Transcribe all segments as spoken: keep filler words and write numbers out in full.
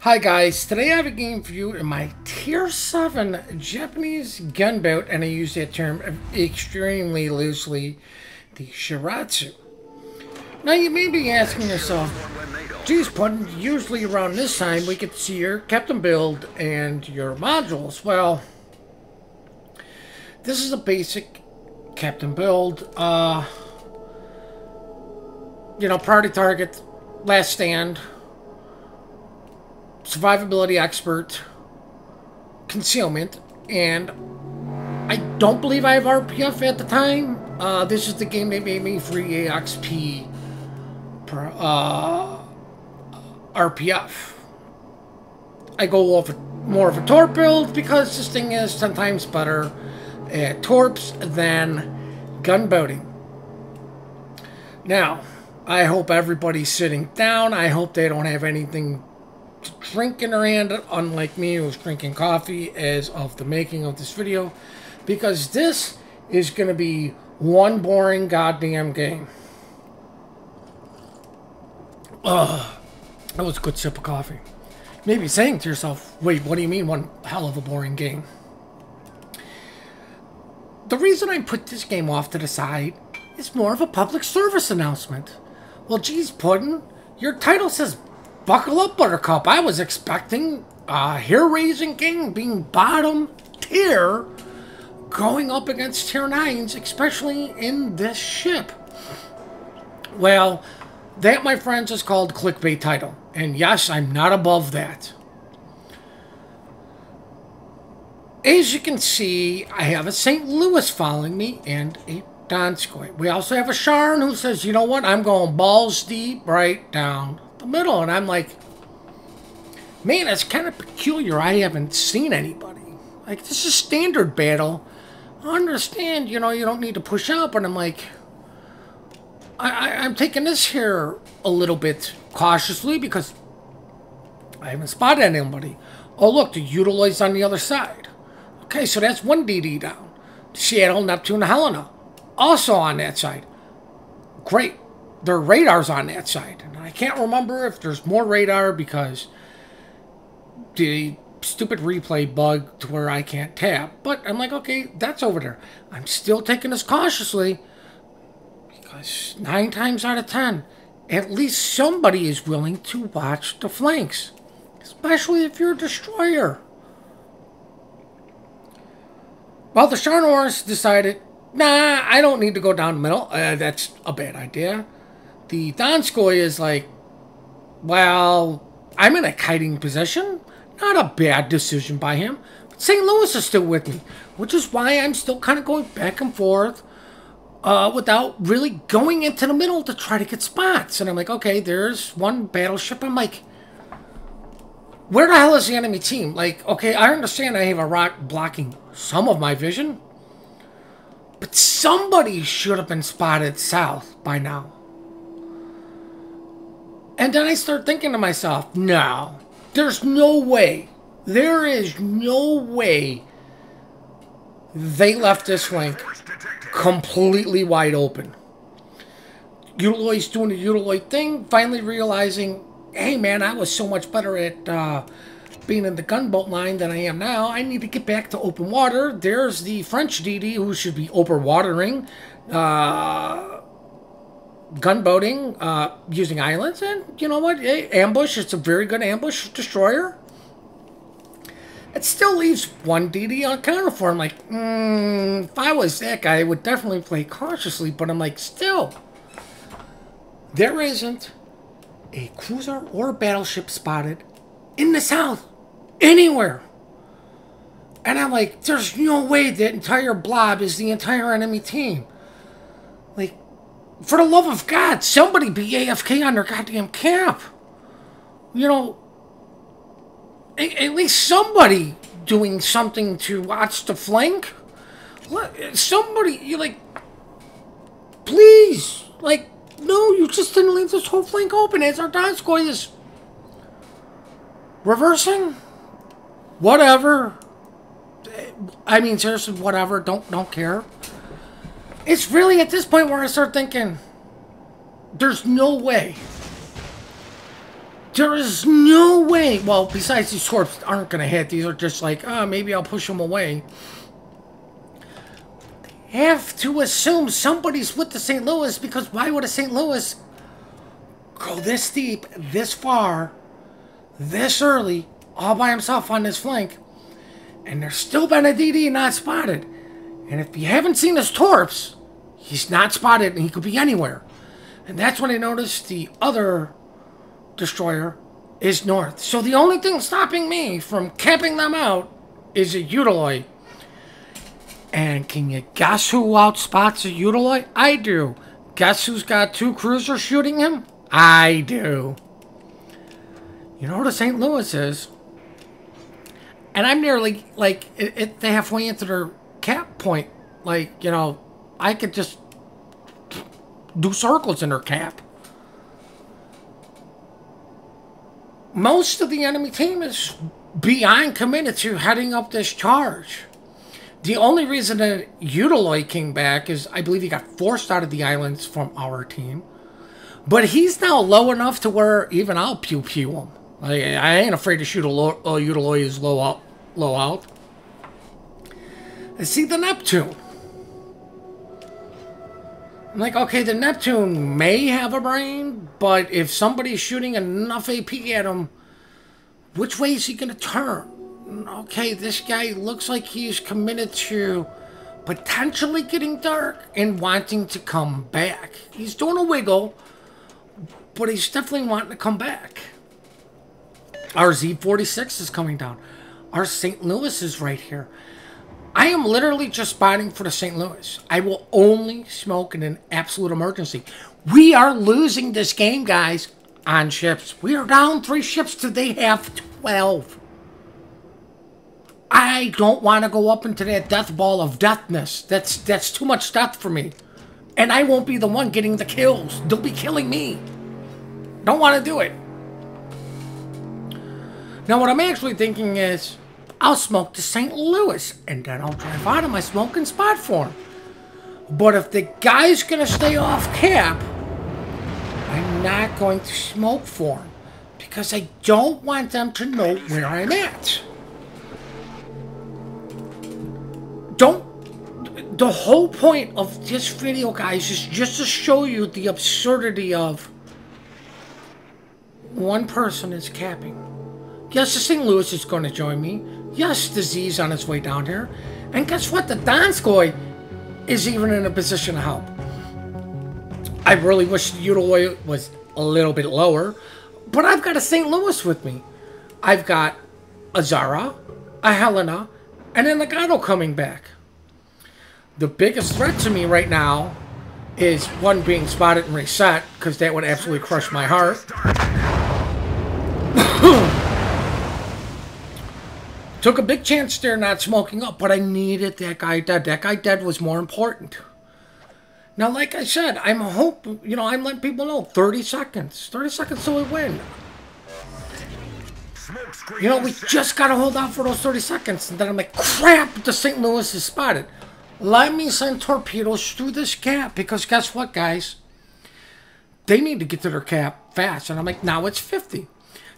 Hi guys, today I have a game for you in my tier seven Japanese gunboat, and I use that term extremely loosely, the Shiratsuyu. Now you may be asking yourself, geez, Puddin', usually around this time we get to see your captain build and your modules. Well, this is a basic captain build. Uh, you know, priority target, last stand, survivability expert, concealment, and I don't believe I have R P F at the time. Uh, this is the game that made me free A X P per, uh, R P F. I go off more of a torp build because this thing is sometimes better at torps than gunboating. Now, I hope everybody's sitting down. I hope they don't have anything drink in her hand, unlike me, who's drinking coffee as of the making of this video, because this is going to be one boring goddamn game. Ugh, that was a good sip of coffee. Maybe saying to yourself, wait, what do you mean one hell of a boring game? The reason I put this game off to the side is more of a public service announcement. Well, geez, Puddin', your title says buckle up, Buttercup. I was expecting a hair-raising game, being bottom tier, going up against tier nines, especially in this ship. Well, that, my friends, is called clickbait title. And yes, I'm not above that. As you can see, I have a Saint Louis following me and a Donskoy. We also have a Scharn who says, you know what, I'm going balls deep right down the middle, and I'm like, man, that's kind of peculiar. I haven't seen anybody. Like, this is standard battle. I understand, you know, you don't need to push out, but I'm like, I, I, I'm taking this here a little bit cautiously because I haven't spotted anybody. Oh, look, the Udaloy's on the other side. Okay, so that's one D D down. Seattle, Neptune, Helena, also on that side. Great. Their radar's on that side. And I can't remember if there's more radar because the stupid replay bug to where I can't tap. But I'm like, okay, that's over there. I'm still taking this cautiously because nine times out of ten, at least somebody is willing to watch the flanks, especially if you're a destroyer. Well, the Scharnors decided, nah, I don't need to go down the middle. Uh, that's a bad idea. The Donskoy is like, well, I'm in a kiting position. Not a bad decision by him. But Saint Louis is still with me, which is why I'm still kind of going back and forth uh, without really going into the middle to try to get spots. And I'm like, okay, there's one battleship. I'm like, where the hell is the enemy team? Like, okay, I understand I have a rock blocking some of my vision, but somebody should have been spotted south by now. And then I start thinking to myself, no, there's no way. There is no way they left this flank completely wide open. Udaloy's doing the Udaloy thing, finally realizing, hey man, I was so much better at uh, being in the gunboat line than I am now. I need to get back to open water. There's the French D D who should be open watering, uh, gunboating, uh, using islands, and you know what? Hey, ambush. It's a very good ambush destroyer. It still leaves one D D on counter for him. Like, mm, if I was that guy, I would definitely play cautiously. But I'm like, still, there isn't a cruiser or battleship spotted in the south, anywhere. And I'm like, there's no way that entire blob is the entire enemy team. Like, for the love of God, somebody be A F K on their goddamn camp. You know, at least somebody doing something to watch the flank. Somebody, you're like, please. Like, no, you just didn't leave this whole flank open as our Donskoy is reversing? Whatever. I mean, seriously, whatever. Don't don't care. It's really at this point where I start thinking, there's no way There is no way. Well, besides these torps aren't going to hit. These are just like, oh, maybe I'll push them away. Have to assume somebody's with the Saint Louis, because why would a Saint Louis go this deep, this far, this early, all by himself on this flank, and there's still been a D D not spotted? And if you haven't seen his torps, he's not spotted and he could be anywhere. And that's when I noticed the other destroyer is north. So the only thing stopping me from camping them out is a Udaloy. And can you guess who outspots a Udaloy? I do. Guess who's got two cruisers shooting him? I do. You know what a Saint Louis is? And I'm nearly, like, it, it, they halfway into their cap point. Like, you know, I could just do circles in their cap. Most of the enemy team is beyond committed to heading up this charge. The only reason that Udaloy came back is I believe he got forced out of the islands from our team. But he's now low enough to where even I'll pew-pew him. Like, I ain't afraid to shoot a Udaloy who's low out. Low out. And see the Neptune. I'm like, okay, the Neptune may have a brain, but if somebody's shooting enough A P at him, which way is he going to turn? Okay, this guy looks like he's committed to potentially getting dark and wanting to come back. He's doing a wiggle, but he's definitely wanting to come back. Our Z forty-six is coming down. Our Saint Louis is right here. I am literally just spotting for the Saint Louis. I will only smoke in an absolute emergency. We are losing this game, guys, on ships. We are down three ships to they have twelve. I don't want to go up into that death ball of deathness. That's, that's too much death for me. And I won't be the one getting the kills. They'll be killing me. Don't want to do it. Now, what I'm actually thinking is, I'll smoke to Saint Louis, and then I'll drive out of my smoking spot for him. But if the guy's going to stay off cap, I'm not going to smoke for him, because I don't want them to know where I'm at. Don't... The whole point of this video, guys, is just to show you the absurdity of one person is capping. Yes, the Saint Louis is going to join me. Yes, the Z's on its way down here. And guess what? The Donskoy is even in a position to help. I really wish the Udaloy was a little bit lower. But I've got a Saint Louis with me. I've got a Zara, a Helena, and an Agato coming back. The biggest threat to me right now is one being spotted and reset, because that would absolutely crush my heart. Took a big chance there not smoking up, but I needed that guy dead. That guy dead was more important. Now, like I said, I'm hoping, you know, I'm letting people know, thirty seconds. thirty seconds till we win. You know, we just got to hold out for those thirty seconds. And then I'm like, crap, the Saint Louis is spotted. Let me send torpedoes through this cap, because guess what, guys? They need to get to their cap fast. And I'm like, now it's fifty.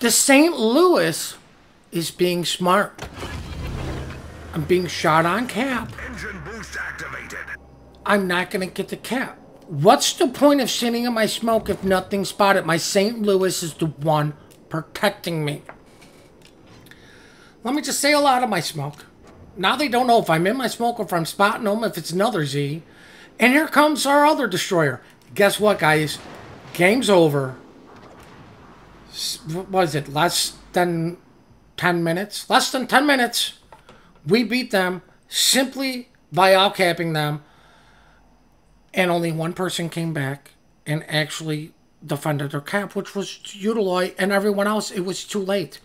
The Saint Louis is being smart. I'm being shot on cap. Engine boost activated. I'm not going to get the cap. What's the point of sitting in my smoke if nothing's spotted? My Saint Louis is the one protecting me. Let me just sail out of my smoke. Now they don't know if I'm in my smoke or if I'm spotting them, if it's another Z. And here comes our other destroyer. Guess what, guys? Game's over. What was it? Less than ten minutes? Less than ten minutes. We beat them simply by outcapping them. And only one person came back and actually defended their cap, which was Udaloy, and everyone else, it was too late.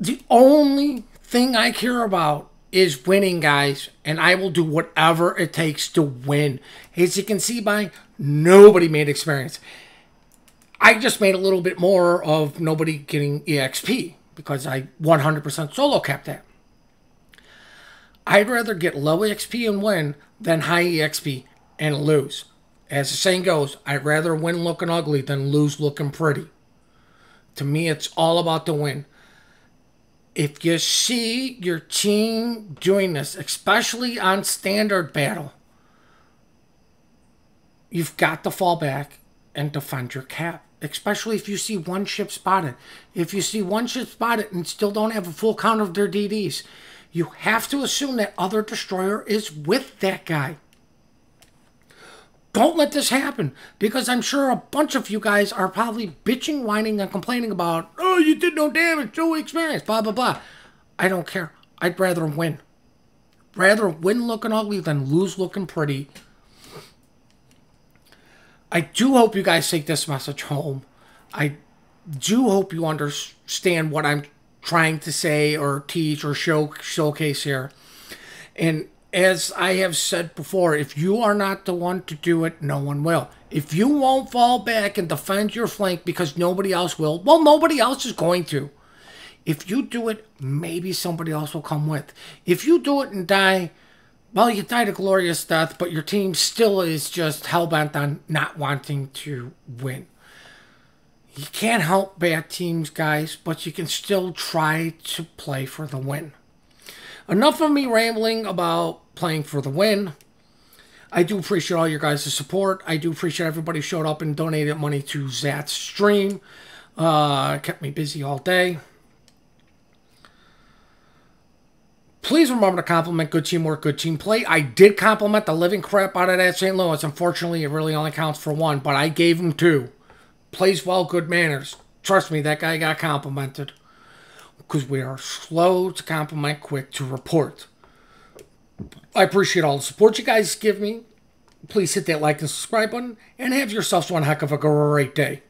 The only thing I care about is winning, guys, and I will do whatever it takes to win. As you can see by nobody made experience. I just made a little bit more of nobody getting E X P because I one hundred percent solo capped that. I'd rather get low E X P and win than high E X P and lose. As the saying goes, I'd rather win looking ugly than lose looking pretty. To me, it's all about the win. If you see your team doing this, especially on standard battle, you've got to fall back and defend your cap. Especially if you see one ship spotted. If you see one ship spotted and still don't have a full count of their D Ds, you have to assume that other destroyer is with that guy. Don't let this happen, because I'm sure a bunch of you guys are probably bitching, whining, and complaining about, oh, you did no damage, no experience, blah, blah, blah. I don't care. I'd rather win. Rather win looking ugly than lose looking pretty. I do hope you guys take this message home. I do hope you understand what I'm trying to say or teach or show showcase here. And as I have said before, if you are not the one to do it, no one will. If you won't fall back and defend your flank because nobody else will, well, nobody else is going to. If you do it, maybe somebody else will come with. If you do it and die, well, you died a glorious death, but your team still is just hell-bent on not wanting to win. You can't help bad teams, guys, but you can still try to play for the win. Enough of me rambling about playing for the win. I do appreciate all your guys' support. I do appreciate everybody who showed up and donated money to Zat's stream. Uh, kept me busy all day. Please remember to compliment good teamwork, good team play. I did compliment the living crap out of that Saint Louis. Unfortunately, it really only counts for one, but I gave him two. Plays well, good manners. Trust me, that guy got complimented. Because we are slow to compliment, quick to report. I appreciate all the support you guys give me. Please hit that like and subscribe button, and have yourselves one heck of a great day.